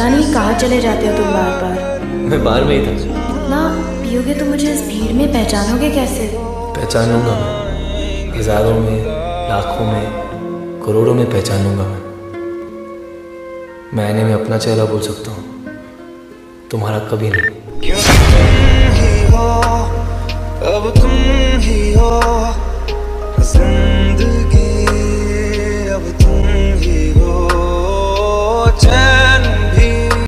पता नहीं कहाँ चले जाते हो तुम बार बार। मैं बार में ही था। इतना पियोगे तो मुझे इस भीड़ में पहचानोगे कैसे? पहचानूंगा मैं, हजारों में, लाखों में, करोड़ों में पहचानूंगा मैं। आईने में अपना चेहरा बोल सकता हूँ, तुम्हारा कभी नहीं। अब तुम ही हो।